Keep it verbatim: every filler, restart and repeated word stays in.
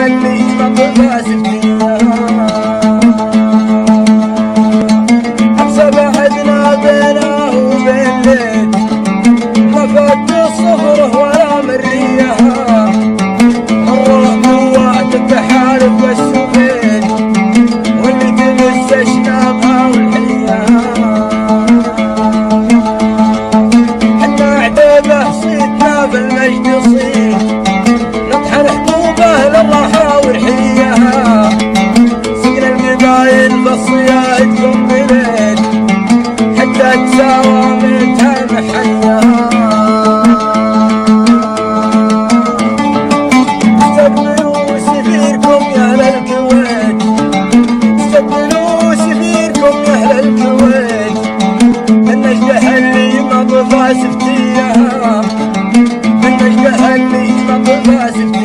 من نجد أهلي مطبع سفتيها.